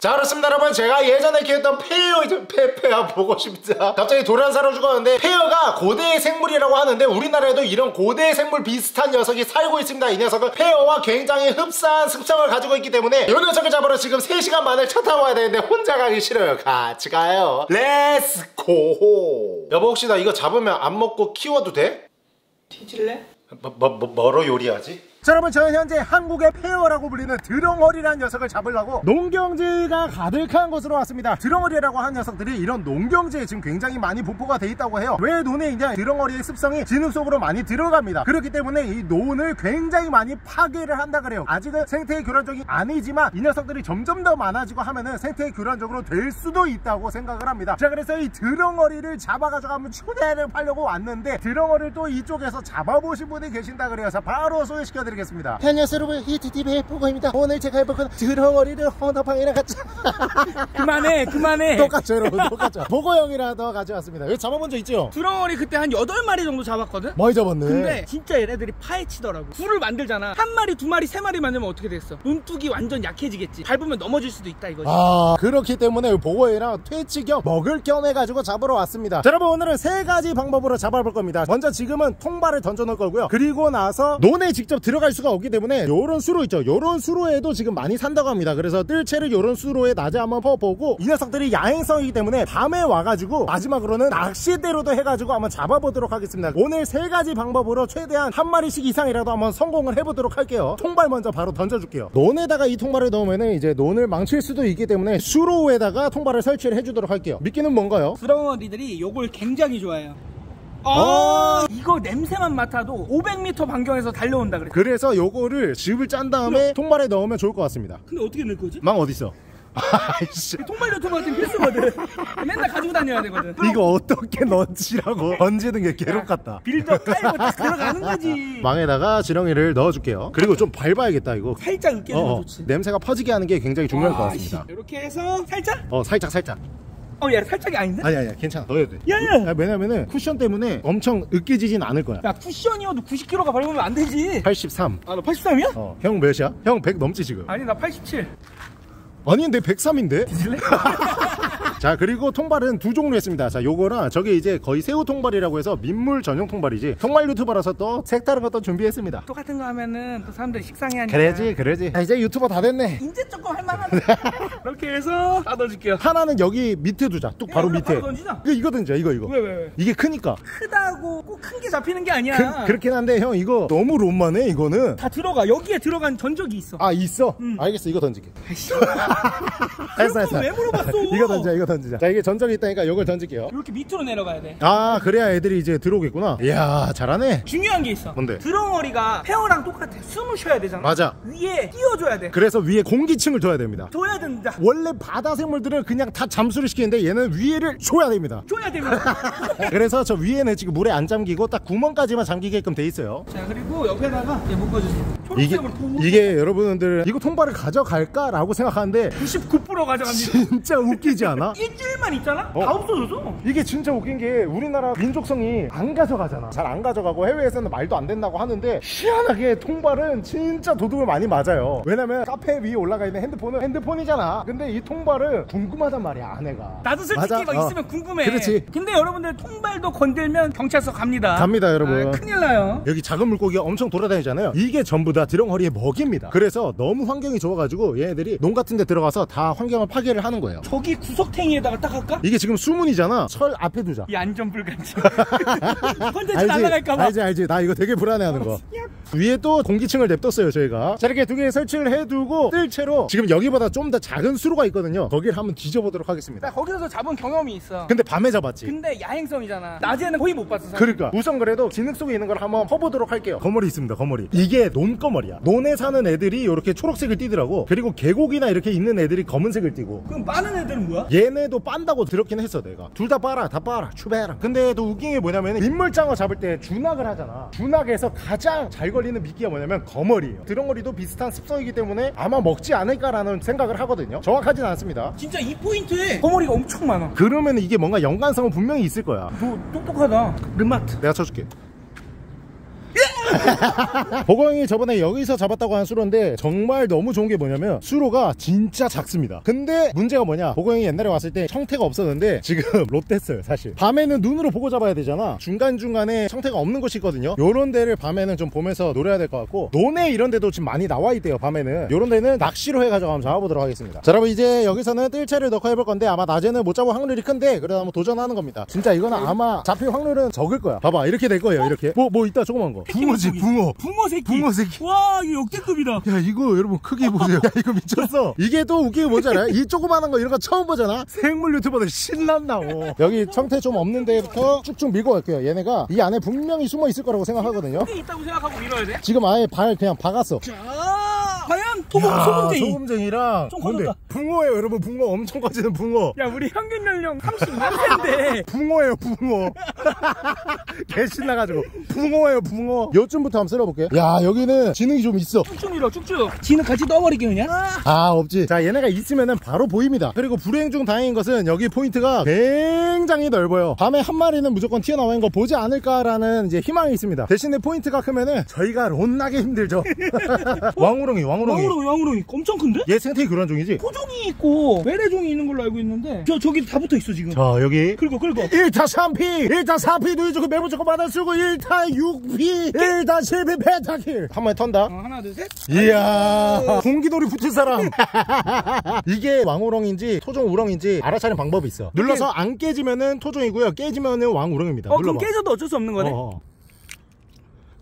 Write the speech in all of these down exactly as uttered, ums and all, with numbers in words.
자, 그렇습니다 여러분. 제가 예전에 키웠던 페어, 이제 페페야 보고 싶다. 갑자기 돌연 사로 죽었는데, 페어가 고대 생물이라고 하는데 우리나라에도 이런 고대 생물 비슷한 녀석이 살고 있습니다. 이 녀석은 페어와 굉장히 흡사한 습성을 가지고 있기 때문에 이 녀석을 잡으러 지금 세 시간 만에 차 타고 와야 되는데 혼자 가기 싫어요. 같이 가요. 렛츠 고. 여보, 혹시 나 이거 잡으면 안 먹고 키워도 돼? 뒤질래? 뭐, 뭐, 뭐, 뭐로 요리하지? 자, 여러분, 저는 현재 한국의 페어라고 불리는 드렁허리라는 녀석을 잡으려고 농경지가 가득한 곳으로 왔습니다. 드렁허리라고 하는 녀석들이 이런 농경지에 지금 굉장히 많이 분포가 돼 있다고 해요. 왜 논에 있냐? 드렁허리의 습성이 진흙 속으로 많이 들어갑니다. 그렇기 때문에 이 논을 굉장히 많이 파괴를 한다 그래요. 아직은 생태계 교란적이 아니지만 이 녀석들이 점점 더 많아지고 하면은 생태계 교란적으로 될 수도 있다고 생각을 합니다. 자, 그래서 이 드렁허리를 잡아가지고 한번 초대를 하려고 왔는데, 드렁허리를 또 이쪽에서 잡아보신 분이 계신다 그래요. 자, 바로 소개시켜드릴게요. 안녕하세요 여러분, 히트티비의 포고입니다. 오늘 제가 해볼 건 드렁허리를 헌어팡이랑 같이 그만해 그만해 똑같죠 여러분, 똑같죠. 보고형이랑 더 가져왔습니다. 여기 잡아본 적 있죠? 드렁허리 그때 한 여덟 마리 정도 잡았거든? 많이 잡았네. 근데 진짜 얘네들이 파헤치더라고. 굴을 만들잖아. 한 마리 두 마리 세 마리 만들면 어떻게 됐어? 몸뚝이 완전 약해지겠지. 밟으면 넘어질 수도 있다 이거지. 아, 그렇기 때문에 보고형이랑 퇴치 겸 먹을 겸 해가지고 잡으러 왔습니다. 자, 여러분, 오늘은 세 가지 방법으로 잡아볼 겁니다. 먼저 지금은 통발을 던져 넣을 거고요. 그리고 나서 논에 직접 들어가 수가 없기 때문에 요런 수로 있죠. 요런 수로에도 지금 많이 산다고 합니다. 그래서 뜰채를 요런 수로에 낮에 한번 퍼보고, 이 녀석들이 야행성이기 때문에 밤에 와가지고 마지막으로는 낚싯대로도 해가지고 한번 잡아보도록 하겠습니다. 오늘 세 가지 방법으로 최대한 한 마리씩 이상이라도 한번 성공을 해보도록 할게요. 통발 먼저 바로 던져줄게요. 논에다가 이 통발을 넣으면은 이제 논을 망칠 수도 있기 때문에 수로에다가 통발을 설치를 해주도록 할게요. 미끼는 뭔가요? 드렁허리들이 요걸 굉장히 좋아해요. 어, 이거 냄새만 맡아도 오백 미터 반경에서 달려온다 그랬어. 그래서 요거를 즙을 짠 다음에 통발에 넣으면 좋을 것 같습니다. 근데 어떻게 넣을 거지? 망 어딨어? 아이씨, 통발 유튜버 같은 필수거든. 맨날 가지고 다녀야 되거든. 이거 어떻게 넣지라고 던지는 게 괴롭같다. 빌드업 깔고 딱 들어가는 거지. 망에다가 지렁이를 넣어줄게요. 그리고 좀 밟아야겠다 이거. 살짝 으깨주면 좋지. 냄새가 퍼지게 하는 게 굉장히 중요할 것 같습니다. 이렇게 해서 살짝? 어, 살짝 살짝. 어, 야, 살짝이 아닌데? 아니, 아니, 괜찮아. 넣어야 돼. 야, 야. 야, 왜냐면은 쿠션 때문에 엄청 으깨지진 않을 거야. 야, 쿠션이어도 구십 킬로그램가 밟으면 안 되지. 팔십삼. 아, 너 팔십삼이야? 어. 형 몇이야? 형 백 넘지 지금? 아니, 나 팔십칠. 아니, 내 백삼인데? 뒤질래? 자, 그리고 통발은 두 종류 했습니다. 자, 요거랑 저게 이제 거의 새우 통발이라고 해서 민물 전용 통발이지. 정말 유튜버라서 또 색다른 것도 준비했습니다. 똑같은 거 하면은 또 사람들이 식상해 하니까. 그래야지 그래야지. 아, 이제 유튜버 다 됐네. 이제 조금 할만하네. 이렇게 해서 다 넣어줄게요. 하나는 여기 밑에 두자. 뚝 바로 밑에. 바로 던지자. 이거, 이거 던지자. 이거 이거. 왜 왜 왜? 이게 크니까. 크다고 꼭 큰 게 잡히는 게 아니야. 그, 그렇긴 한데 형 이거 너무 롬만해 이거는. 다 들어가. 여기에 들어간 전적이 있어. 아, 있어? 응. 알겠어. 이거 던질게. 아이씨. 알았어 알았어. 왜 물어봤어? 이거 던지자. 이거 던지자. 자, 이게 전적이 있다니까 이걸 던질게요. 이렇게 밑으로 내려가야 돼. 아, 그래야 애들이 이제 들어오겠구나. 이야, 잘하네. 중요한 게 있어. 뭔데? 드렁허리가 페어랑 똑같아. 숨을 쉬어야 되잖아. 맞아. 위에 띄워줘야 돼. 그래서 위에 공기층을 둬야 됩니다. 둬야 된다. 원래 바다 생물들은 그냥 다 잠수를 시키는데 얘는 위에를 줘야 됩니다. 줘야 됩니다. 그래서 저 위에는 지금 물에 안 잠기고 딱 구멍까지만 잠기게끔 돼 있어요. 자, 그리고 옆에다가 이제 묶어주세요. 이게, 이게 여러분들 이거 통발을 가져갈까라고 생각하는데 구십구 퍼센트 가져갑니다. 진짜 웃기지 않아? 일주일만 있잖아? 어. 다 없어져서? 이게 진짜 웃긴 게 우리나라 민족성이 안 가져가잖아. 잘 안 가져가고 해외에서는 말도 안 된다고 하는데 희한하게 통발은 진짜 도둑을 많이 맞아요. 왜냐면 카페 위에 올라가 있는 핸드폰은 핸드폰이잖아. 근데 이 통발은 궁금하단 말이야, 아내가. 나도 솔직히 맞아? 막 어. 있으면 궁금해. 그렇지. 근데 여러분들 통발도 건들면 경찰서 갑니다. 갑니다, 여러분. 아, 큰일 나요. 여기 작은 물고기가 엄청 돌아다니잖아요. 이게 전부 다 드렁허리의 먹입니다. 그래서 너무 환경이 좋아가지고 얘네들이 농 같은 데 들어가서 다 환경을 파괴를 하는 거예요. 저기 구석탱이에다가 딱 할까? 이게 지금 수문이잖아. 철 앞에 두자. 이 안전불감증. 컨텐츠 날아갈까봐. 알지 알지. 나 이거 되게 불안해하는 거. 위에 또 공기층을 냅뒀어요 저희가. 자, 이렇게 두 개 설치를 해두고 뜰채로 지금 여기보다 좀 더 작은 수로가 있거든요. 거기를 한번 뒤져보도록 하겠습니다. 나 거기서 잡은 경험이 있어. 근데 밤에 잡았지. 근데 야행성이잖아. 낮에는 거의 못 봤어 사실. 그러니까 우선 그래도 진흙 속에 있는 걸 한번 퍼보도록 할게요. 거머리 있습니다. 거머리. 이게 논거머리야. 논에 사는 애들이 이렇게 초록색을 띠더라고. 그리고 계곡이나 이렇게 있는 애들이 검은색을 띠고. 그럼 빠는 애들은 뭐야? 얘네도 빤다고 들었긴 했어 내가. 둘 다 빨아 다 빨아 추베라. 근데 또 웃긴 게 뭐냐면 민물장어 잡을 때 준학을 하잖아. 준학에서 가장 잘 걸리는 미끼가 뭐냐면 거머리예요. 드렁허리도 비슷한 습성이기 때문에 아마 먹지 않을까라는 생각을 하거든요. 정확하진 않습니다. 진짜 이 포인트에 거머리가 엄청 많아. 그러면 이게 뭔가 연관성은 분명히 있을 거야. 너 똑똑하다. 르마트. 내가 쳐줄게. 보광이 저번에 여기서 잡았다고 한 수로인데 정말 너무 좋은 게 뭐냐면 수로가 진짜 작습니다. 근데 문제가 뭐냐, 보광이 옛날에 왔을 때 청태가 없었는데 지금 롯됐어요. 사실 밤에는 눈으로 보고 잡아야 되잖아. 중간중간에 청태가 없는 곳이 있거든요. 요런 데를 밤에는 좀 보면서 노려야 될 것 같고, 논에 이런 데도 지금 많이 나와 있대요. 밤에는 요런 데는 낚시로 해가지고 한번 잡아보도록 하겠습니다. 자, 여러분 이제 여기서는 뜰채를 넣고 해볼 건데 아마 낮에는 못 잡을 확률이 큰데 그래도 한번 도전하는 겁니다. 진짜 이거는 아마 잡힐 확률은 적을 거야. 봐봐, 이렇게 될 거예요. 이렇게 뭐뭐 뭐 있다, 조그만 거. 붕어지, 붕어. 붕어 새끼. 붕어 새끼. 와, 이거 역대급이다. 야, 이거 여러분 크기 보세요. 야, 이거 미쳤어. 이게 또 웃긴 게 뭔지 알아요? 이 조그만한 거 이런 거 처음 보잖아. 생물 유튜버들 신났나. 오. 여기 청태 좀 없는 데부터 쭉쭉 밀고 갈게요. 얘네가 이 안에 분명히 숨어 있을 거라고 생각하거든요. 크게 있다고 생각하고 밀어야 돼? 지금 아예 발 그냥 박았어. 과연 토봉, 소금쟁이. 소금쟁이랑 뭔데? 붕어예요, 여러분. 붕어 엄청 커지는 붕어. 야, 우리 평균 연령 삼십육 세인데 붕어예요, 붕어. 개 신나가지고. 붕어예요, 붕어. 요쯤부터 한번 쓸어볼게요. 야, 여기는 지능이 좀 있어. 쭉쭉 밀어, 쭉쭉. 지능 같이 넣어버리게 그냥. 아, 없지. 자, 얘네가 있으면은 바로 보입니다. 그리고 불행 중 다행인 것은 여기 포인트가 굉장히 넓어요. 밤에 한 마리는 무조건 튀어나와 있는 거 보지 않을까라는 이제 희망이 있습니다. 대신에 포인트가 크면은 저희가 론나게 힘들죠. 왕우렁이, 왕. 왕우렁이. 왕우렁이, 왕우렁이 엄청 큰데? 얘 생태 그런 종이지? 포종이 있고 외래종이 있는 걸로 알고 있는데 저, 저기 다 붙어있어 지금. 자, 여기 긁어 긁어. 일 타 삼 피, 일 타 사 피 누이조고 매부조고 받아쓰고 일 타 육 피, 일 타 칠 피 페타킬. 한 번에 턴다. 어, 하나 둘 셋. 이야, 공기돌이 붙을 사람. 이게 왕우렁인지 토종 우렁인지 알아차리는 방법이 있어. 눌러서 안 깨지면은 토종이고요, 깨지면은 왕우렁입니다. 어, 눌러봐. 그럼 깨져도 어쩔 수 없는 거네? 어.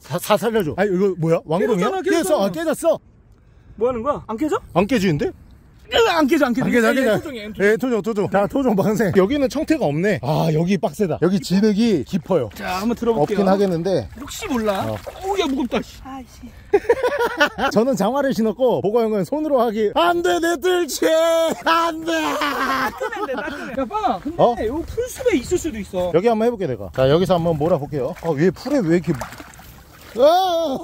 사, 사 살려줘. 아니 이거 뭐야? 왕우렁이야? 깨졌어. 아, 깨졌어. 뭐 하는 거야? 안 깨져? 안 깨지는데? 안 깨져, 안 깨져. 안 깨져, 안 깨져. 토종이야, 토종. 예, 토종, 토종. 자, 토종 방생. 여기는 청태가 없네. 아, 여기 빡세다. 여기 진흙이 깊어요. 자, 한번 들어볼게요. 없긴 하겠는데. 혹시 몰라. 어. 오, 야, 무겁다. 아이씨. 저는 장화를 신었고, 보광형은 손으로 하기. 안 돼, 내 뜰채! 안 돼! 따끔해, 따끔해. 야, 빵아. 근데 어? 여기 풀숲에 있을 수도 있어. 여기 한번 해볼게, 내가. 자, 여기서 한번 몰아볼게요. 아, 왜 풀에 왜 이렇게. 아!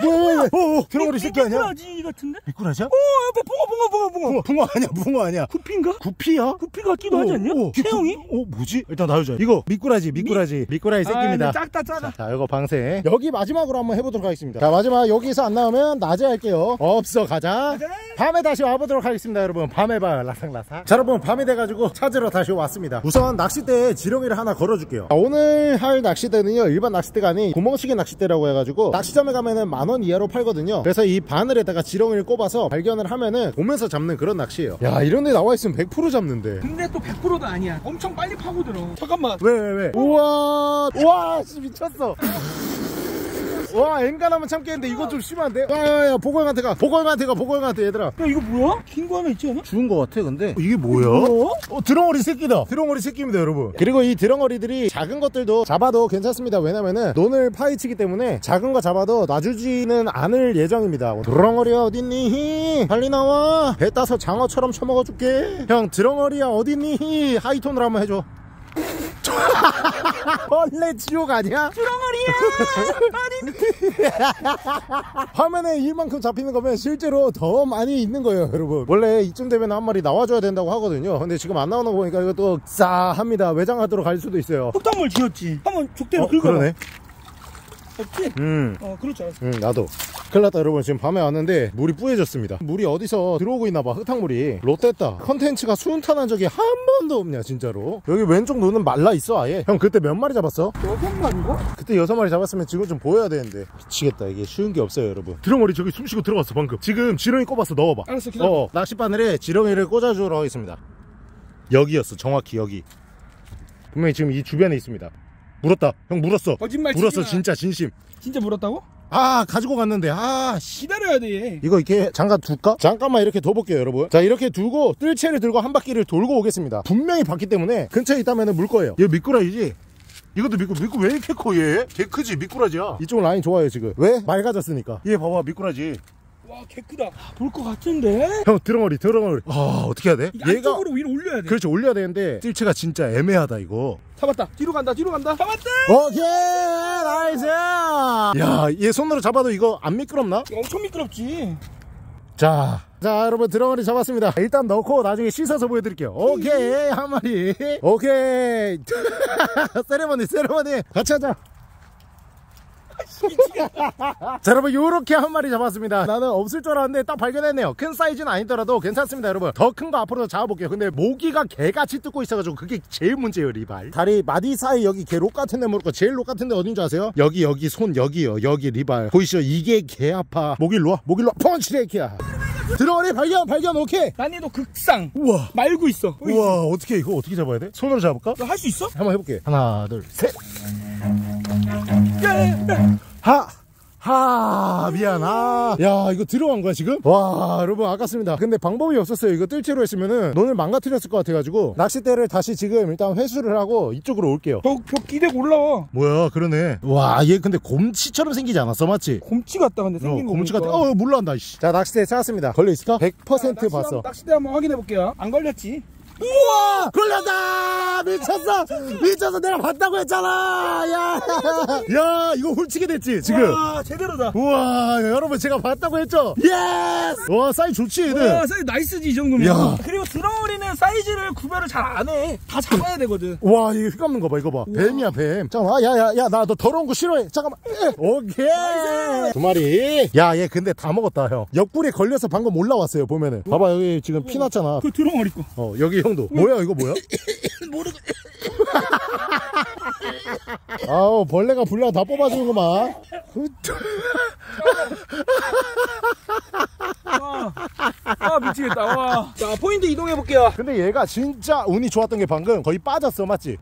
뭐야? 뭐야? 드렁허리 새끼 아니야? 미꾸라지 같은데? 미꾸라지야? 오, 옆에 붕어, 붕어, 붕어, 붕어. 붕어 아니야, 붕어 아니야. 구피인가? 구피야? 구피 같기도 하지 않냐? 태형이? 어, 뭐지? 일단 놔주자. 이거 미꾸라지, 미꾸라지, 미꾸라지 새끼입니다. 작다, 작아. 자, 이거 방생. 여기 마지막으로 한번 해보도록 하겠습니다. 자, 마지막 여기서 안 나오면 낮에 할게요. 없어, 가자. 밤에 다시 와보도록 하겠습니다, 여러분. 밤에 봐요, 라삭라삭. 자, 여러분, 밤이 돼가지고 찾으러 다시 왔습니다. 우선 낚싯대에 지렁이를 하나 걸어줄게요. 자, 오늘 할 낚싯대는요, 일반 낚싯대가 아니 구멍치기 낚싯대라고 해가지고 낚시점에 가면은 만원 이하로 팔거든요. 그래서 이 바늘에다가 지렁이를 꼽아서 발견을 하면은 보면서 잡는 그런 낚시예요. 야, 이런데 나와있으면 백 퍼센트 잡는데. 근데 또 백 퍼센트도 아니야. 엄청 빨리 파고들어. 잠깐만. 왜 왜 왜? 우와, 우와, 미쳤어. 와, 엔간하면 참겠는데 이거 좀 심한데? 야야야, 보광형한테 가, 보광형한테 가, 보광형한테. 얘들아, 야, 이거 뭐야? 긴 거 하나 있지 않아? 죽은 거 같아. 근데 이게 뭐야? 뭐? 어, 드렁허리 새끼다. 드렁허리 새끼입니다, 여러분. 그리고 이 드렁허리들이 작은 것들도 잡아도 괜찮습니다. 왜냐면은 논을 파헤치기 때문에 작은 거 잡아도 놔주지는 않을 예정입니다. 드렁허리야 어딨니? 빨리 나와. 배 따서 장어처럼 쳐먹어줄게. 형, 드렁허리야 어딨니? 하이톤으로 한번 해줘. 원래 지옥 아니야? 드렁허리야! 화면에 이만큼 잡히는 거면 실제로 더 많이 있는 거예요, 여러분. 원래 이쯤 되면 한 마리 나와줘야 된다고 하거든요. 근데 지금 안 나오는 거 보니까 이거 또 싸합니다. 외장하도록 갈 수도 있어요. 흙탕물 지었지. 한번 족대로 어, 긁어봐. 그러네. 없지? 음. 어, 그럴 줄 알았어. 음, 나도. 큰일 났다, 여러분. 지금 밤에 왔는데 물이 뿌얘졌습니다. 물이 어디서 들어오고 있나봐, 흙탕물이. 롯됐다. 컨텐츠가 순탄한 적이 한 번도 없냐, 진짜로. 여기 왼쪽 눈은 말라있어, 아예. 형, 그때 몇 마리 잡았어? 여섯 마리인가? 그때 여섯 마리 잡았으면 지금 좀 보여야 되는데. 미치겠다, 이게 쉬운 게 없어요, 여러분. 드렁허리 저기 숨쉬고 들어갔어, 방금. 지금 지렁이 꼽았어, 넣어봐. 알았어, 기다려. 어, 낚싯바늘에 지렁이를 꽂아주러 하겠습니다. 여기였어, 정확히 여기. 분명히 지금 이 주변에 있습니다. 물었다. 형, 물었어. 거짓말 치지 마. 물었어, 진짜, 진심. 진짜 물었다고? 아, 가지고 갔는데. 아, 기다려야 돼. 이거 이렇게 잠깐 둘까? 잠깐만 이렇게 둬볼게요, 여러분. 자, 이렇게 두고 뜰채를 들고 한 바퀴를 돌고 오겠습니다. 분명히 봤기 때문에 근처에 있다면 물 거예요. 얘 미꾸라지지? 이것도 미꾸, 미꾸 왜 이렇게 커, 얘? 개 크지, 미꾸라지야. 이쪽 라인 좋아요, 지금. 왜? 맑아졌으니까. 얘 봐봐, 미꾸라지. 와, 개 크다. 볼 것 같은데? 형, 드렁허리, 드렁허리. 아, 어떻게 해야 돼? 안쪽으로 위로 올려야 돼. 그렇지, 올려야 되는데 뜰채가 진짜 애매하다, 이거. 잡았다. 뒤로 간다, 뒤로 간다. 잡았다. 오케이, 나이스. 야, 얘 손으로 잡아도 이거 안 미끄럽나? 엄청 미끄럽지. 자, 자, 여러분, 드렁허리 잡았습니다. 일단 넣고 나중에 씻어서 보여드릴게요. 오케이, 한 마리. 오케이. 세레머니, 세레머니. 같이 하자. 자, 여러분 요렇게 한 마리 잡았습니다. 나는 없을 줄 알았는데 딱 발견했네요. 큰 사이즈는 아니더라도 괜찮습니다. 여러분 더 큰 거 앞으로 잡아볼게요. 근데 모기가 개같이 뜯고 있어가지고 그게 제일 문제예요. 리발 다리 마디 사이 여기 개 록 같은데 모르고 제일 록 같은데 어딘지 아세요? 여기 여기 손 여기요. 여기 리발 보이시죠? 이게 개 아파. 모기로 와 모기로 와 펀치레키야. 드렁허리 발견 발견. 오케이 난이도 극상. 우와 말고 있어. 보이지? 우와 어떻게 이거 어떻게 잡아야 돼? 손으로 잡을까? 너 할 수 있어? 한번 해볼게. 하나 둘 셋. 하! 하! 미안, 아. 야, 이거 들어간 거야, 지금? 와, 여러분, 아깝습니다. 근데 방법이 없었어요. 이거 뜰채로 했으면은 논을 망가뜨렸을 것 같아가지고, 낚싯대를 다시 지금 일단 회수를 하고 이쪽으로 올게요. 벽, 벽 기대고 올라와. 뭐야, 그러네. 와, 얘 근데 곰치처럼 생기지 않았어, 맞지? 곰치 같다, 근데 생긴 어, 거. 곰치 같다. 어, 몰란다, 이씨. 자, 낚싯대 찾았습니다. 걸려있을까? 백 퍼센트 야, 봤어. 낚싯대 한번 확인해볼게요. 안 걸렸지? 우와! 걸렸다! 미쳤어! 미쳤어! 내가 봤다고 했잖아! 야! 야, 이거 홀치게 됐지, 지금? 와, 제대로다! 우와, 여러분, 제가 봤다고 했죠? 예스! 와, 사이즈 좋지, 얘는? 와, 사이즈 나이스지, 이 정도면. 야. 그리고 드렁허리는 사이즈를 구별을 잘 안 해. 다 잡아야 되거든. 와, 이거 휘감는 거 봐, 이거 봐. 우와. 뱀이야, 뱀. 잠깐만, 야, 야, 야, 나 너 더러운 거 싫어해. 잠깐만. 오케이! 나이스. 두 마리. 야, 얘 근데 다 먹었다, 형. 옆구리에 걸려서 방금 올라왔어요, 보면은. 우와. 봐봐, 여기 지금 피 났잖아. 그 드렁허리 거. 어, 여기. 형도. 뭐야 이거 뭐야? 모르고. 아우 벌레가 불나 다 뽑아주는구만. 와, 아 미치겠다. 와. 자 포인트 이동해 볼게요. 근데 얘가 진짜 운이 좋았던 게 방금 거의 빠졌어 맞지?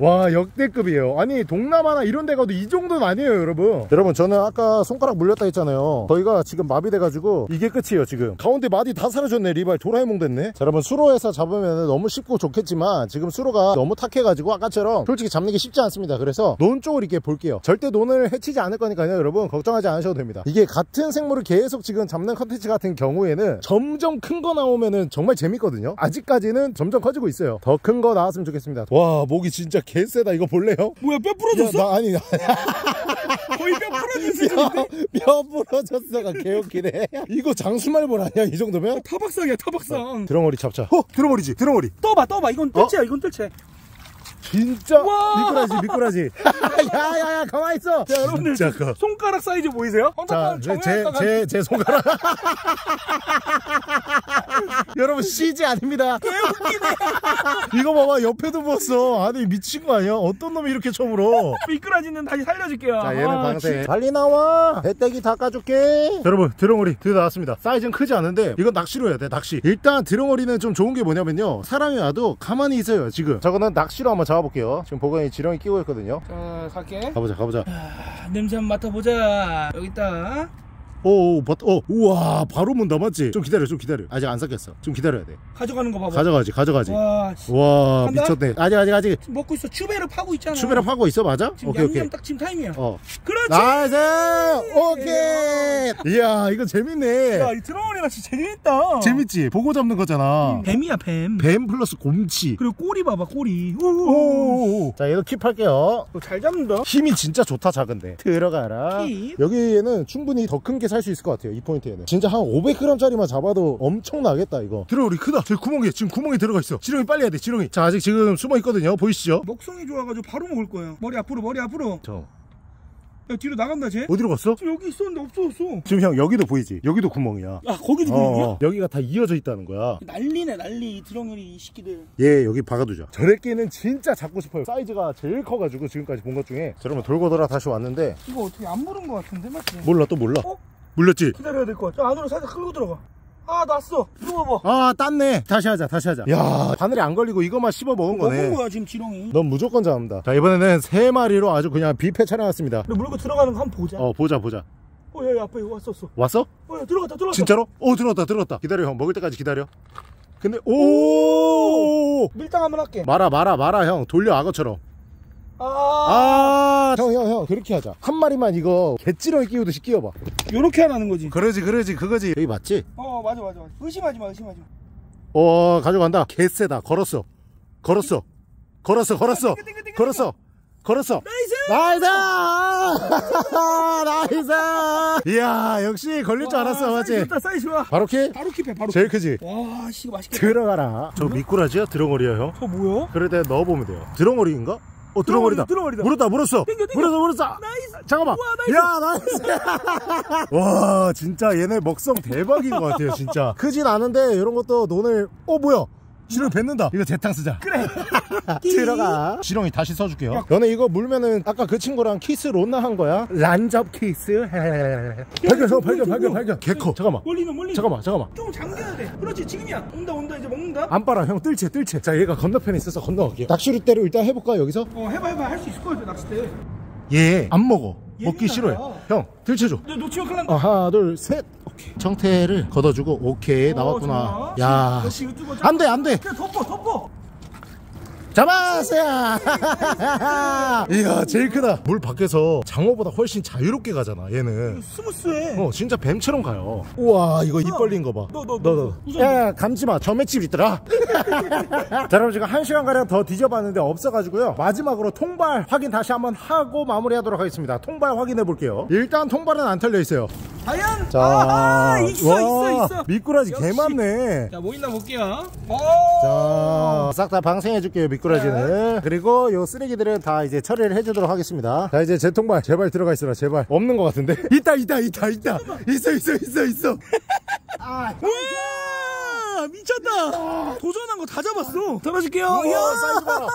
와 역대급이에요. 아니 동남아나 이런 데 가도 이 정도는 아니에요 여러분. 여러분 저는 아까 손가락 물렸다 했잖아요. 저희가 지금 마비돼가지고 이게 끝이에요 지금. 가운데 마디 다 사라졌네. 리발 도라에몽 됐네. 자 여러분 수로에서 잡으면 너무 쉽고 좋겠지만 지금 수로가 너무 탁해가지고 아까처럼 솔직히 잡는 게 쉽지 않습니다. 그래서 논 쪽을 이렇게 볼게요. 절대 논을 해치지 않을 거니까요 여러분 걱정하지 않으셔도 됩니다. 이게 같은 생물을 계속 지금 잡는 컨텐츠 같은 경우에는 점점 큰 거 나오면은 정말 재밌거든요. 아직까지는 점점 커지고 있어요. 더 큰 거 나왔으면 좋겠습니다. 와 모기 진짜 개쎄다. 이거 볼래요? 뭐야 뼈 부러졌어? 야, 나, 아니 나, 거의 뼈 부러졌어. 뼈, 뼈 부러졌어가 개웃기네. 이거 장수말벌 아니야 이 정도면? 타박상이야 타박상. 어, 드렁허리 잡자. 어 드렁허리지 드렁허리. 떠봐 떠봐. 이건 뜰채야. 어? 이건 뜰채. 진짜 미꾸라지 미꾸라지. 야야야 가만히 있어. 자 여러분들 그... 손가락 사이즈 보이세요? 자 제 제 제 손가락. 여러분 씨지 아닙니다. 개웃기네. 이거 봐봐 옆에도 보았어. 아니 미친 거 아니야? 어떤 놈이 이렇게 처음으로. 미끄러지는 다시 살려줄게요. 자 얘는 아, 방생. 지... 빨리 나와. 배때기 닦아줄게. 여러분 드렁허리 드디어 나왔습니다. 사이즈는 크지 않은데 이건 낚시로 해야 돼 낚시. 일단 드렁허리는 좀 좋은 게 뭐냐면요 사람이 와도 가만히 있어요 지금. 저거는 낚시로 한번 잡아볼게요. 지금 보건이 지렁이 끼고 있거든요. 자 갈게. 가보자 가보자. 아, 냄새 한번 맡아보자. 여기 있다. 오오 오, 우와 바로 문다 맞지? 좀 기다려 좀 기다려. 아직 안 삭혔어. 좀 기다려야 돼. 가져가는 거 봐봐. 가져가지 가져가지. 와, 와 미쳤네. 아직 아직 아직 먹고 있어. 추베를 파고 있잖아. 추베를 파고 있어 맞아? 지금 오케이, 양념 오케이. 딱 지금 타임이야. 어 그렇지. 나이스. 오케이. 이야 이거 재밌네. 야 이 드렁허리가 진짜 재밌다. 재밌지 보고 잡는 거잖아. 음, 뱀이야 뱀. 뱀 플러스 곰치. 그리고 꼬리 봐봐 꼬리. 오오오. 자 얘도 킵할게요. 잘 잡는다. 힘이 진짜 좋다 작은데. 들어가라. 킵. 여기에는 충분히 더 큰 게 살 수 있을 것 같아요. 이 포인트에는 진짜 한 오백 그램 짜리만 잡아도 엄청나겠다 이거. 드렁허리 크다. 저 구멍에 지금 구멍에 들어가 있어. 지렁이 빨리 해야 돼 지렁이. 자 아직 지금 숨어 있거든요. 보이시죠? 먹성이 좋아가지고 바로 먹을 거예요. 머리 앞으로 머리 앞으로. 저. 야 뒤로 나간다 쟤. 어디로 갔어? 지금 여기 있었는데 없어졌어. 지금 형 여기도 보이지? 여기도 구멍이야. 아 거기도 어, 구멍이야? 여기가 다 이어져 있다는 거야. 난리네 난리. 드렁허리 이 새끼들. 얘 여기 박아두자. 저래끼는 진짜 잡고 싶어요. 사이즈가 제일 커가지고 지금까지 본 것 중에. 저러면 돌고 돌아 다시 왔는데 이거 어떻게 안 물은 것 같은데 맞지? 몰라 또 몰라. 어? 물렸지? 기다려야 될 것 같아. 안으로 살짝 끌고 들어가. 아 났어. 이거 봐봐. 아 땄네. 다시 하자 다시 하자. 야 바늘이 안 걸리고 이거만 씹어 먹은 거네. 먹은 거야 지금 지렁이. 넌 무조건 잡는다. 자 이번에는 세 마리로 아주 그냥 뷔페 촬영했습니다. 근데 물고 들어가는 거 한번 보자. 어 보자 보자. 어 야 야 아빠 이거 왔었어. 왔어? 어 야 들어갔다 들어갔다. 진짜로? 어 들어갔다 들어갔다. 기다려 형 먹을 때까지 기다려. 근데 오 밀당 한번 할게. 말아 말아 말아 형. 돌려 악어처럼. 아, 형, 형, 형, 그렇게 하자. 한 마리만 이거 개찌렁이 끼우듯이 끼워봐. 요렇게 하라는 거지. 그러지, 그러지, 그거지. 여기 맞지? 어, 맞아, 맞아, 맞아. 의심하지 마, 의심하지 마. 어, 가져간다. 개쎄다. 걸었어, 걸었어, 걸었어, 걸었어, 걸었어, 걸었어. 나이스! 나이스! 나이스! 이야, 역시 걸릴 줄 알았어, 맞지? 사이즈 좋다, 사이즈 좋아. 바로 킵? 바로 킵해, 바로 킵. 제일 크지? 와, 씨, 맛있겠다. 들어가라. 저 미꾸라지야? 드렁허리야, 형? 저 뭐야? 그럴 때 넣어보면 돼요. 드렁허리인가? 어, 드렁허리다. 드렁허리다. 물었다, 물었어. 땡겨, 땡겨. 물었어, 물었어. 나이스. 아, 잠깐만. 우와, 나이스. 야, 나이스. 와, 진짜 얘네 먹성 대박인 것 같아요, 진짜. 크진 않은데, 이런 것도 논을, 어, 뭐야? 지렁이 뱉는다. 이거 재탕 쓰자. 그래. 들어가. 지렁이 다시 써줄게요. 너네 이거 물면은 아까 그 친구랑 키스 론나 한 거야. 란접 키스. 발견, 발견, 발견, 발견, 발견. 개커. 잠깐만. 몰리는 몰리. 잠깐만, 잠깐만. 좀 잠겨야 돼. 그렇지, 지금이야. 온다, 온다. 이제 먹는다. 안 빨아, 형. 뜰채, 뜰채. 자, 얘가 건너편에 있어서 건너갈게요. 낚시대로 일단 해볼까 여기서? 어, 해봐, 해봐. 할 수 있을 거야, 낚싯대. 얘 안 먹어. 먹기 싫어해. 형, 들쳐줘. 너 놓치면 큰일 난다. 하나, 둘, 셋. 오케이. 청태를 걷어주고, 오케이. 나왔구나. 오, 야. 안 돼, 안 돼. 그래, 덮어, 덮어. 잡았어요. 이야, 제일 크다. 물 밖에서 장어보다 훨씬 자유롭게 가잖아, 얘는. 스무스해. 어, 진짜 뱀처럼 가요. 우와, 이거 입 벌린 거 봐. 너, 너, 너. 너. 야, 감지 마. 저 맷집 있더라. 자, 여러분 지금 한 시간가량 더 뒤져봤는데 없어가지고요. 마지막으로 통발 확인 다시 한번 하고 마무리하도록 하겠습니다. 통발 확인해 볼게요. 일단 통발은 안 털려있어요. 과연? 자, 아하, 있어, 와, 있어, 있어. 미꾸라지 개 많네. 자, 뭐 있나 볼게요. 자, 싹 다 방생해줄게요, 미꾸라지는. 네. 그리고 요 쓰레기들은 다 이제 처리를 해주도록 하겠습니다. 자, 이제 제 통발, 제발 들어가 있어라, 제발. 없는 것 같은데? 있다, 있다, 있다, 있다. 있어, 있어, 있어, 있어. 아, 우와, 미쳤다. 도전한 거 다 잡았어. 잡아줄게요. 우와, 사이즈 봐라.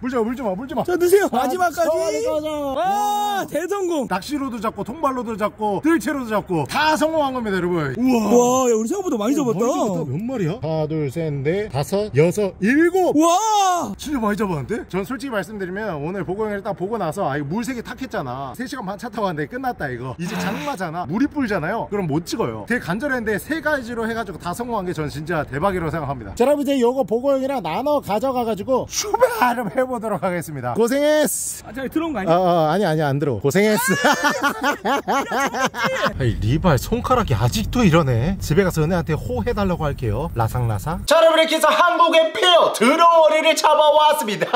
물 잡아, 물 잡아, 물 잡아. 자, 드세요. 마지막까지. 와, 대성공. 낚시로도 잡고, 통발로도 잡고, 뜰채로도 잡고, 다 성공한 겁니다, 여러분. 우와. 와, 야, 우리 생각보다 많이 잡았다. 몇 마리야? 하나, 둘, 셋, 넷, 다섯, 여섯, 일곱. 와. 진짜 많이 잡았는데? 전 솔직히 말씀드리면, 오늘 보고형을 딱 보고 나서, 아, 이거 물색이 탁했잖아. 세 시간 반 차 타고 왔는데 끝났다, 이거. 이제 장마잖아. 물이 불잖아요. 그럼 못 찍어요. 되게 간절했는데, 세 가지로 해가지고 다 성공한 게 전 진짜 대박이라고 생각합니다. 자, 여러분, 이제 요거 보고형이랑 나눠 가져가가지고, 출발을 해보 보도록 하겠습니다. 고생했어. 아, 저 들어온 거 아니야? 어, 어, 아니 아니 안 들어. 고생했어. 아니, 리발 손가락이 아직도 이러네. 집에 가서 은혜한테 호해달라고 할게요. 라상라상. 자, 여러분 이렇게 해서 한국의 페어 드렁허리를 잡아왔습니다.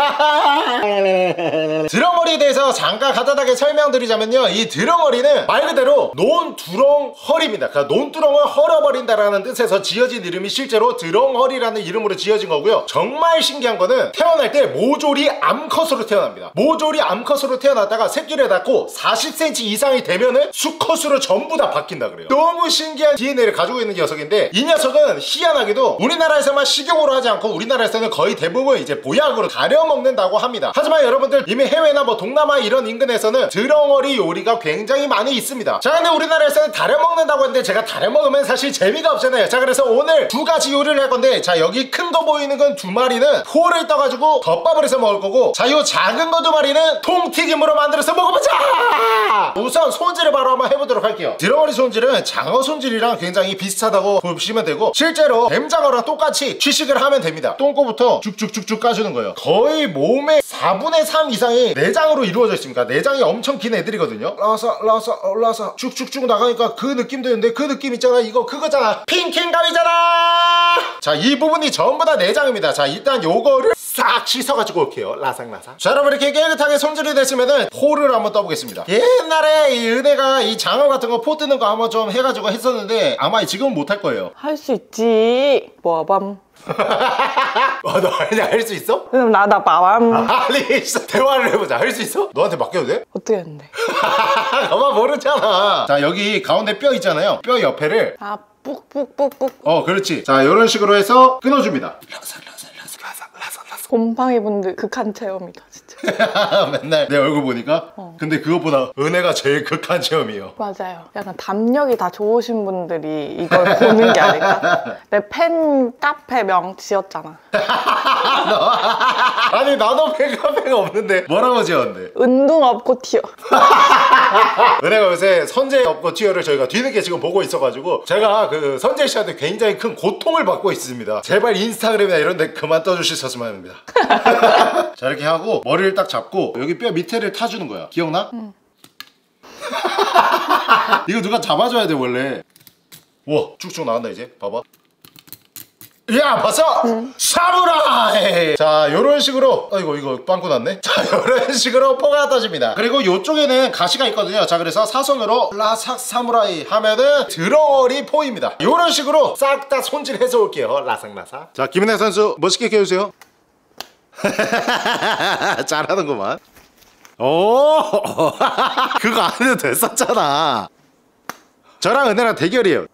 드렁허리에 대해서 잠깐 간단하게 설명드리자면요, 이 드렁허리는 말 그대로 논 두렁허리입니다. 그러니까 논 두렁을 헐어버린다라는 뜻에서 지어진 이름이 실제로 드렁허리라는 이름으로 지어진 거고요. 정말 신기한 거는 태어날 때 모조리 암컷으로 태어납니다. 모조리 암컷으로 태어났다가 새끼를 낳고 사십 센티미터 이상이 되면은 수컷으로 전부 다 바뀐다 그래요. 너무 신기한 디엔에이를 가지고 있는 녀석인데, 이 녀석은 희한하게도 우리나라에서만 식용으로 하지 않고 우리나라에서는 거의 대부분 이제 보약으로 가려 먹는다고 합니다. 하지만 여러분들 이미 해외나 뭐 동남아 이런 인근에서는 드렁허리 요리가 굉장히 많이 있습니다. 자, 근데 우리나라에서는 다려 먹는다고 했는데 제가 다려 먹으면 사실 재미가 없잖아요. 자, 그래서 오늘 두 가지 요리를 할 건데, 자, 여기 큰 거 보이는 건 두 마리는 포를 떠가지고 덮밥을 해서 먹을 거고, 자, 요 작은 거 두 마리는 통튀김으로 만들어서 먹어보자! 우선 손질을 바로 한번 해보도록 할게요. 드렁허리 손질은 장어 손질이랑 굉장히 비슷하다고 보시면 되고, 실제로 뱀장어랑 똑같이 취식을 하면 됩니다. 똥꼬부터 쭉쭉쭉쭉 까주는 거예요. 거의 몸의 사분의 삼 이상이 내장으로 이루어져 있습니다. 내장이 엄청 긴 애들이거든요. 라사 라사 라사 쭉쭉쭉 나가니까 그 느낌도 있는데, 그 느낌 있잖아, 이거 그거잖아, 핑킹감이잖아. 자, 이 부분이 전부 다 내장입니다. 자, 일단 요거를 싹 씻어가지고 올게요. 라삭라삭. 자, 여러분 이렇게 깨끗하게 손질이 됐으면은 포를 한번 떠보겠습니다. 옛날에 이 은혜가 이 장어 같은 거 포 뜨는 거 한번 좀 해가지고 했었는데 아마 지금은 못할 거예요. 할 수 있지. 뭐밤. 어, 너 아니 할 수 있어? 그럼 나나 빠밤. 아니 진짜 대화를 해보자. 할 수 있어? 너한테 맡겨도 돼? 어떻게 했는데? 너만 모르잖아. 자, 여기 가운데 뼈 있잖아요. 뼈 옆에를 아 뿍뿍뿍뿍. 어, 그렇지. 자, 이런 식으로 해서 끊어줍니다. 곰팡이분들 극한 체험이다 진짜. 맨날 내 얼굴 보니까 어. 근데 그것보다 은혜가 제일 극한 체험이에요. 맞아요. 약간 담력이 다 좋으신 분들이 이걸 보는 게 아닐까? 내 팬 카페 명 지었잖아. 아니 나도 팬 카페가 없는데 뭐라고 지었는데? 은둥 업고 튀어. 은혜가 요새 선제 업고 튀어를 저희가 뒤늦게 지금 보고 있어가지고 제가 그 선재 씨한테 굉장히 큰 고통을 받고 있습니다. 제발 인스타그램이나 이런 데 그만 떠주셨으면 합니다. 자, 이렇게 하고 머리를 딱 잡고 여기 뼈 밑에를 타주는 거야. 기억나? 응. 이거 누가 잡아줘야 돼 원래. 우와, 쭉쭉 나간다 이제. 봐봐. 야, 봤어? 응. 사무라이! 자, 요런 식으로. 아이고, 이거 빵꾸 났네. 자, 요런 식으로 포가 떠집니다. 그리고 요쪽에는 가시가 있거든요. 자, 그래서 사선으로 라삭 사무라이 하면은 드렁허리 포입니다. 요런 식으로 싹 다 손질해서 올게요. 라삭라삭. 자, 김은혜 선수 멋있게 켜주세요. 잘하는구만. 오! 그거 안 해도 됐었잖아. 저랑 은혜랑 대결이에요.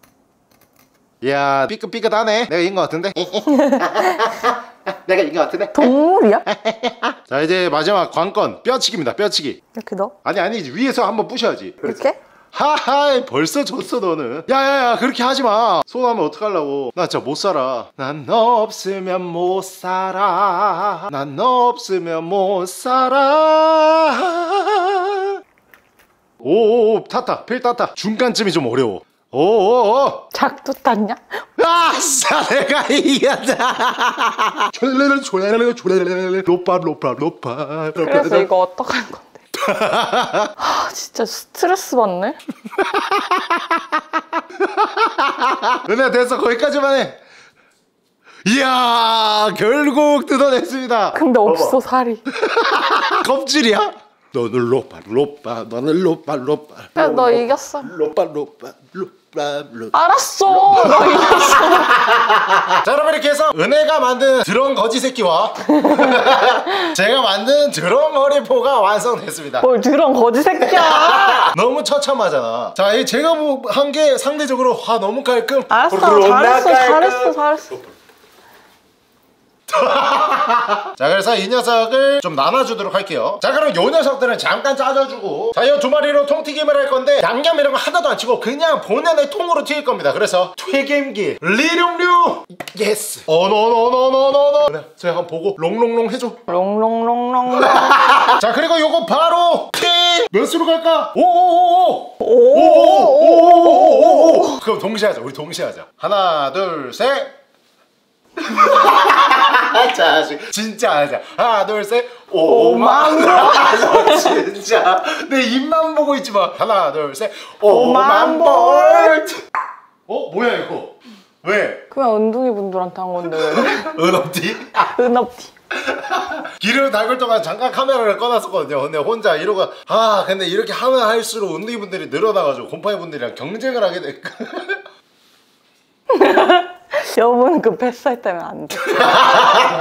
이야, 삐끗삐끗하네. 내가 이긴 것 같은데? 내가 이긴 것 같은데? 동물이야? 자, 이제 마지막 관건 뼈치기입니다. 뼈치기. 이렇게 넣어? 아니 아니, 위에서 한번 부셔야지. 이렇게? 하하이, 벌써 졌어 너는. 야야야, 그렇게 하지마. 손하면 어떡하려고. 나 진짜 못살아. 난 너 없으면 못살아. 난 너 없으면 못살아. 오오오, 탔다. 필 탔다. 중간쯤이 좀 어려워. 오오오, 작두 땄냐? 아싸, 내가 이겼다. 졸레레 졸레레 졸레레 로빠 로빠 로빠. 그래서 이거 어떡할 건데? 아, 진짜 스트레스 받네. 은혜야, 됐어. 거기까지만 해. 이야, 결국 뜯어냈습니다. 근데 없어, 살이. 껍질이야? 너는 로빠 로빠, 너는 로빠 로빠. 야, 너 이겼어. 로빠 로빠 로빠 로빠. 알았어, 너 이겼어. 자, 여러분, 이렇게 해서 은혜가 만든 드렁거지 새끼와 제가 만든 드렁허리포가 완성됐습니다. 뭘 드렁거지 새끼야. 너무 처참하잖아. 자, 이 제가 뭐 한 게 상대적으로 화 너무 깔끔. 알았어, 잘했어, 깔끔. 잘했어, 잘했어. 자, 그래서 이 녀석을 좀 나눠주도록 할게요. 자, 그럼 요 녀석들은 잠깐 짜져주고, 자, 요 두 마리로 통튀김을 할 건데 양념 이런 거 하나도 안 치고 그냥 본연의 통으로 튀길 겁니다. 그래서 튀김기 리룡류. 예스. 어노노노노노노. 그래, 제가 한번 보고 롱롱롱 해줘. 롱롱롱롱. 자, 그리고 요거 바로 킹. 몇 수로 갈까? 오오오오. 오오오오오오오오오. 그럼 동시에 하자. 우리 동시에 하자. 하나, 둘, 셋. 자, 진짜 하자. 하나, 둘, 셋. 오만보. 진짜 내 입만 보고 있지 마. 하나, 둘, 셋. 오만보. 어? 뭐야 이거? 왜? 그냥 은둥이 분들한테 한 건데. 은업티? 은업티. 길을 닦을 동안 잠깐 카메라를 꺼놨었거든요. 근데 혼자 이러고, 아, 근데 이렇게 하면 할수록 은둥이 분들이 늘어나가지고 곰팡이 분들이랑 경쟁을 하게 될. 여보는 그 뱃살 때문에 안 돼.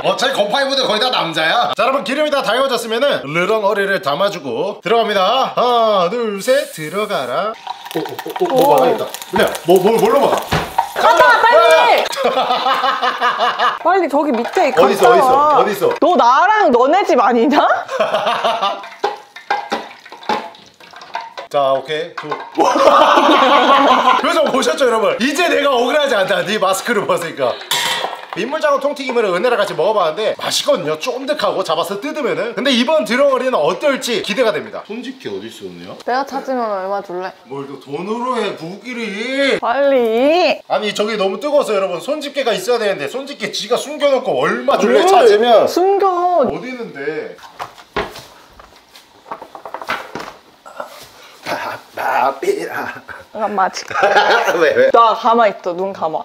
어차피 곰팡이보다 거의 다 남자야. 자, 여러분, 기름이 다 달궈졌으면은 드렁허리를 담아주고 들어갑니다. 하나, 둘, 셋. 들어가라. 오오오, 뭐 막아야겠다. 그냥 뭐, 뭘, 뭘로 막아? 가자, 빨리! 빨리 저기 밑에 있잖아. 어디 있어, 어디 있어, 어디 있어? 너 나랑 너네 집 아니냐? 자, 오케이. 표정 보셨죠, 여러분? 이제 내가 억울하지 않다. 네 마스크를 벗으니까. 민물장어 통튀김을 은혜랑 같이 먹어봤는데 맛있거든요. 쫀득하고 잡아서 뜯으면은. 근데 이번 드렁허리는 어떨지 기대가 됩니다. 손짓기 어딨어, 은혜야? 내가 찾으면 얼마 줄래? 뭘 또 돈으로 해, 부끼리. 빨리. 아니, 저기 너무 뜨거워서 여러분, 손집게가 있어야 되는데 손집게 지가 숨겨놓고 얼마 줄래 찾으면. 숨겨. 어디 있는데? 바비라. 잠깐 맞을까? 왜 왜? 나 가만 있어. 눈 감아.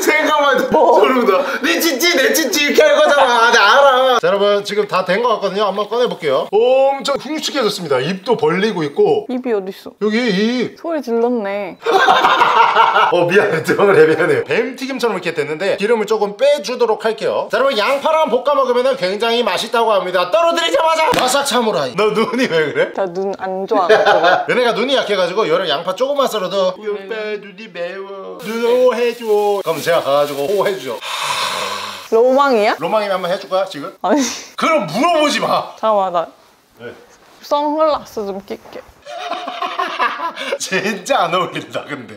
생각만 해도 소름 돋아. 내 찌찌 내 찌찌 이렇게 할 거잖아. 나 알아. 자, 여러분, 지금 다 된 거 같거든요. 한번 꺼내볼게요. 엄청 흉측해졌습니다. 입도 벌리고 있고. 입이 어딨어? 여기 입. 소리 질렀네. 어, 미안해. 드렁허리 미안해. 뱀튀김처럼 이렇게 됐는데 기름을 조금 빼주도록 할게요. 자, 여러분, 양파랑 볶아 먹으면 굉장히 맛있다고 합니다. 떨어뜨리자마자 바삭 사무라이. 너 눈이 왜 그래? 나 눈 안 좋아. 얘네가 눈이 약해가지고 여름 양파 조금만 썰어도 오빠 눈이 매워. 눈 해줘. 그럼 제가 가가지고 호호해주죠. 로망이야? 로망이면 한번 해줄까 지금? 아니, 그럼 물어보지 마. 잠깐만, 나 네. 선글라스 좀 낄게. 진짜 안 어울린다 근데.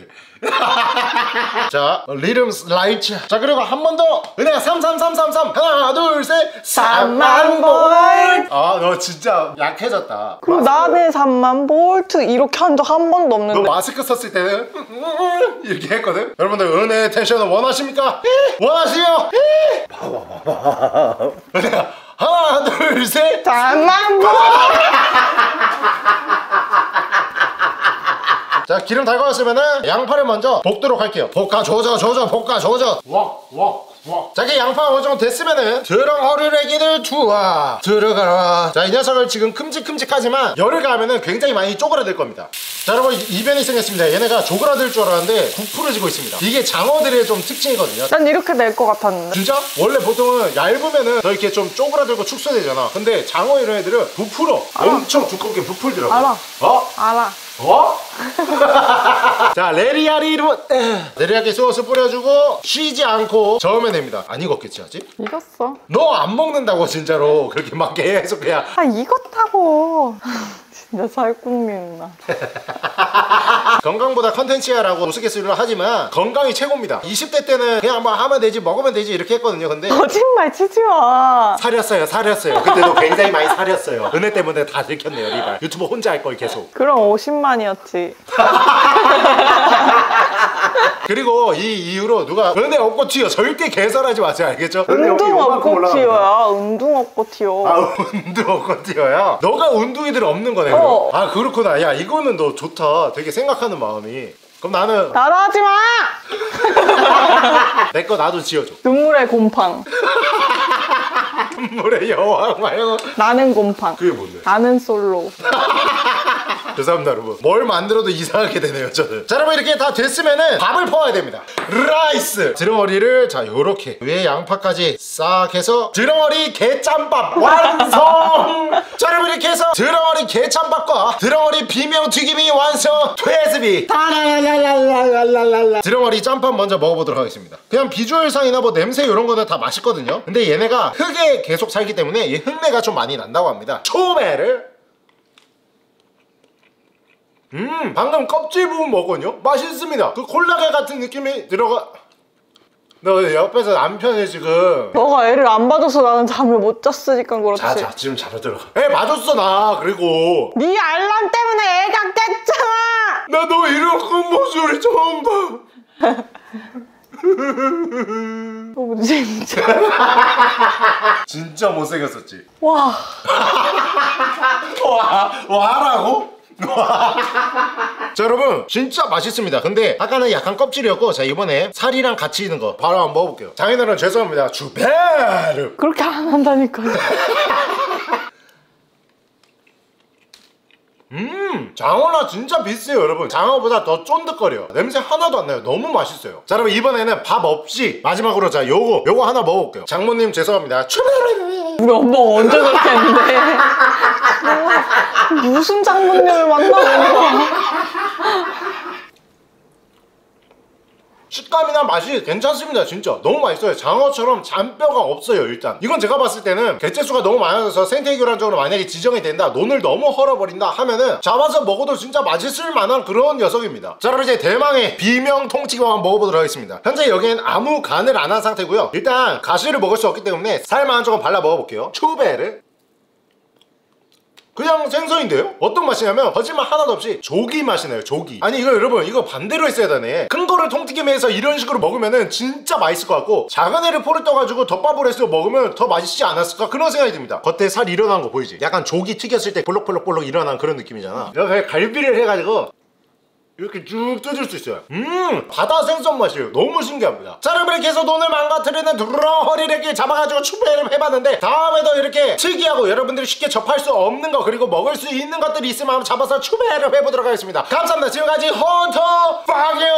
자, 리듬스 라이츠. 자, 그리고 한 번 더. 은혜야, 삼삼삼삼삼. 하나, 둘, 셋. 삼만 볼트. 아, 너 진짜 약해졌다. 그리고 나는 삼만 볼트 이렇게 한 적 한 번도 없는데. 너 마스크 썼을 때는 이렇게 했거든. 여러분들, 은혜 텐션을 원하십니까? 원하시요? 은혜야, 하나, 둘, 셋. 삼만 볼트. 자, 기름 달궈왔으면은 양파를 먼저 볶도록 할게요. 볶아 조져 조져 볶아 조져. 웍 웍 웍 자, 이렇게 양파가 어느 정도 됐으면은 드렁허리레기를 주워 들어가라. 자, 이 녀석을 지금 큼직큼직하지만 열을 가하면은 굉장히 많이 쪼그라들 겁니다. 자, 여러분 이변이 생겼습니다. 얘네가 쪼그라들 줄 알았는데 부풀어지고 있습니다. 이게 장어들의 좀 특징이거든요. 난 이렇게 될 것 같았는데. 진짜? 원래 보통은 얇으면은 더 이렇게 좀 쪼그라들고 축소되잖아. 근데 장어 이런 애들은 부풀어. 알아. 엄청 두껍게 부풀더라고. 알아. 어? 알아. 어? 자, 레리아리로 레리아리 소스 뿌려주고 쉬지 않고 저으면 됩니다. 안 익었겠지 아직? 익었어. 너 안 먹는다고 진짜로 그렇게 막 계속 그냥. 아, 익었다고. 진짜 살궁민나. 건강보다 컨텐츠야라고 우스갯소리를 하지만 건강이 최고입니다. 이십 대 때는 그냥 뭐 하면 되지, 먹으면 되지 이렇게 했거든요. 근데 거짓말 치지 마. 사렸어요, 사렸어요. 그때도 굉장히 많이 사렸어요. 은혜 때문에 다 들켰네요, 리발. 유튜버 혼자 할 걸 계속. 그럼 오십만이었지. 그리고 이 이후로 누가 은혜 없고 튀어 절대 개설하지 마세요. 알겠죠? 운동 없고 튀어야. 운동 없고 튀어. 아, 운동 없고 튀어야. 너가 운동이들 없는 거네. 어. 아, 그렇구나. 야, 이거는 너 좋다. 되게 생각하는 마음이. 그럼 나는 나도 하지마. 내 거 나도 지어줘. 눈물의 곰팡. 눈물의 여왕 말고 나는 곰팡. 그게 뭔데? 나는 솔로. 죄송합니다 여러분, 뭘 만들어도 이상하게 되네요 저는. 자, 여러분 이렇게 다 됐으면은 밥을 퍼와야 됩니다. 라이스 드렁허리를 자 요렇게 위에 양파까지 싹 해서 드렁허리 게짬밥 완성. 자, 여러분 이렇게 해서 드렁허리 게짬밥과 드렁허리 비명튀김이 완성 됐습니다. 드렁허리 짬밥 먼저 먹어보도록 하겠습니다. 그냥 비주얼상이나 뭐 냄새 이런 거는 다 맛있거든요. 근데 얘네가 흙에 계속 살기 때문에 이 흙내가 좀 많이 난다고 합니다. 초매를 음, 방금 껍질 부분 먹었요? 맛있습니다. 그 콜라겐 같은 느낌이 들어가. 너 옆에서 남편이 지금 너가 애를 안 봐줘서 나는 잠을 못 잤으니까 그렇지. 자자 지금 자러 들어가. 애 봐줬어 나. 그리고 네 알람 때문에 애가 깼잖아. 나 너 이런 큰 모습을 처음 봐. 너무 진짜 진짜 못생겼었지. 와. 와, 와라고? 자, 여러분 진짜 맛있습니다. 근데 아까는 약간 껍질이었고, 자 이번에 살이랑 같이 있는 거 바로 한번 먹어볼게요. 장인어른 죄송합니다. 주베르 그렇게 안 한다니까요. 음, 장어나 진짜 비슷해요 여러분. 장어보다 더 쫀득거려요. 냄새 하나도 안 나요. 너무 맛있어요. 자, 여러분 이번에는 밥 없이 마지막으로 자 요거 요거 하나 먹어볼게요. 장모님 죄송합니다. 주베르. 우리 엄마 언제 그렇게 했는데. 무슨 장모님을 만나는 거야. 식감이나 맛이 괜찮습니다. 진짜 너무 맛있어요. 장어처럼 잔뼈가 없어요. 일단 이건 제가 봤을 때는 개체수가 너무 많아서 생태계교란적으로 만약에 지정이 된다, 논을 너무 헐어버린다 하면은 잡아서 먹어도 진짜 맛있을 만한 그런 녀석입니다. 자, 그럼 이제 대망의 비명통치김 한번 먹어보도록 하겠습니다. 현재 여기엔 아무 간을 안 한 상태고요. 일단 가시를 먹을 수 없기 때문에 살만 조금 발라 먹어볼게요. 초배를 그냥 생선인데요? 어떤 맛이냐면 거짓말 하나도 없이 조기 맛이 나요. 조기. 아니 이거 여러분 이거 반대로 했어야 되네. 큰 거를 통튀김에 해서 이런 식으로 먹으면은 진짜 맛있을 것 같고, 작은 애를 포를 떠가지고 덮밥을 해서 먹으면 더 맛있지 않았을까 그런 생각이 듭니다. 겉에 살 일어난 거 보이지? 약간 조기 튀겼을 때 볼록볼록볼록 일어난 그런 느낌이잖아. 여기 갈비를 해가지고 이렇게 쭉 뜯을 수 있어요. 음, 바다 생선 맛이에요. 너무 신기합니다. 자, 여러분 이렇게 해서 돈을 망가뜨리는 드렁허리레기 잡아가지고 추배를 해봤는데, 다음에도 이렇게 특이하고 여러분들이 쉽게 접할 수 없는 거 그리고 먹을 수 있는 것들이 있으면 한번 잡아서 추배를 해보도록 하겠습니다. 감사합니다. 지금까지 헌터 파괴